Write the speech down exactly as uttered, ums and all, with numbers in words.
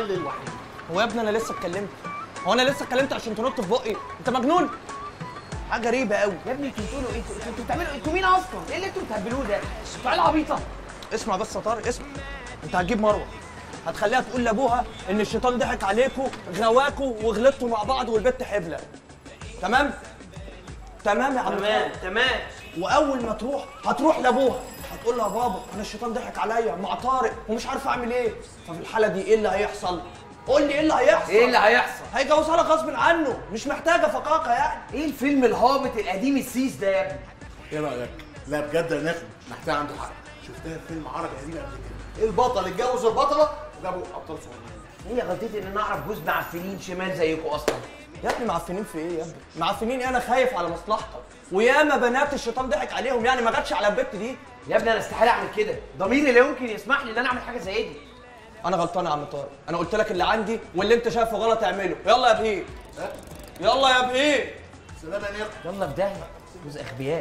الحل الوحيد. هو يا ابني انا لسه اتكلمت؟ هو انا لسه اتكلمت عشان تنط في بقي؟ انت مجنون؟ حاجه غريبه قوي يا ابني. انتوا بتقولوا ايه؟ انتوا بتعملوا انتوا مين اصلا؟ ايه اللي انتوا بتهبلوه ده؟ انتوا عيال عبيطه. اسمع بس يا طارق اسمع، انت هتجيب مروه هتخليها تقول لابوها ان الشيطان ضحك عليكوا غواكوا وغلطتوا مع بعض والبت حبله. تمام؟ تمام يا عم. تمام تمام. واول ما تروح هتروح لابوها هتقول له يا بابا انا الشيطان ضحك عليا مع طارق ومش عارف اعمل ايه. ففي الحاله دي ايه اللي هيحصل؟ قول لي ايه اللي هيحصل؟ ايه اللي هيحصل؟ هيجوزها لك غصب عنه، مش محتاجه فقاقه يعني. ايه الفيلم الهابط القديم السيس ده يا ابني؟ ايه رايك؟ لا بجد يا نخبه محتاج عنده حق. شفتها في فيلم عربي قديم قبل كده، البطل اتجوز البطله وجابوا ابطال صغيرين. هي غلطتي ان انا اعرف جوز معفنين شمال زيكوا اصلا. يا ابني معفنين في ايه يا ابني؟ معفنين ايه؟ انا خايف على مصلحتك، وياما بنات الشيطان ضحك عليهم يعني ما جاتش على البت دي. يا ابني انا استحاله اعمل كده، ضميري لا يمكن يسمح لي ان انا اعمل حاجه زي دي. أنا غلطان يا عم طارق، أنا قلت لك اللي عندي واللي أنت شايفه غلط اعمله، يلا يا بهير. يلا يا بهير. سلام يا نقطة. يلا في داهية، جوز أغبياء.